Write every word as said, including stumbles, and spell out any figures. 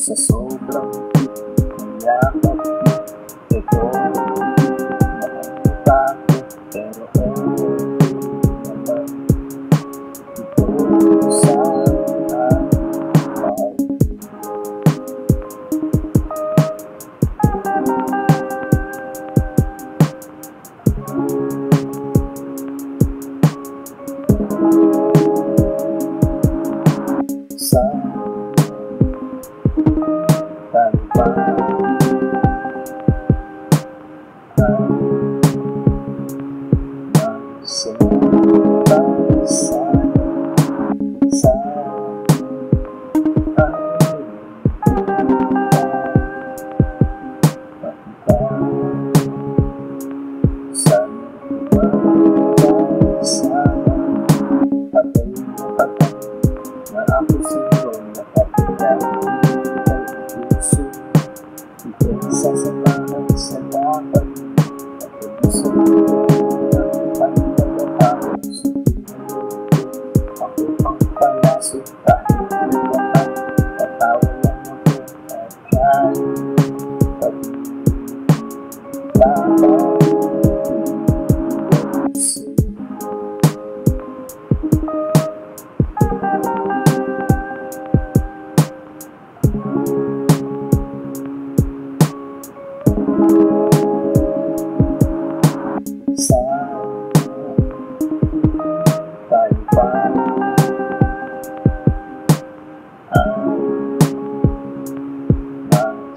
Sa sobrang yakap ito nakakatakot pero ako naman ito sa akin sa Thank you.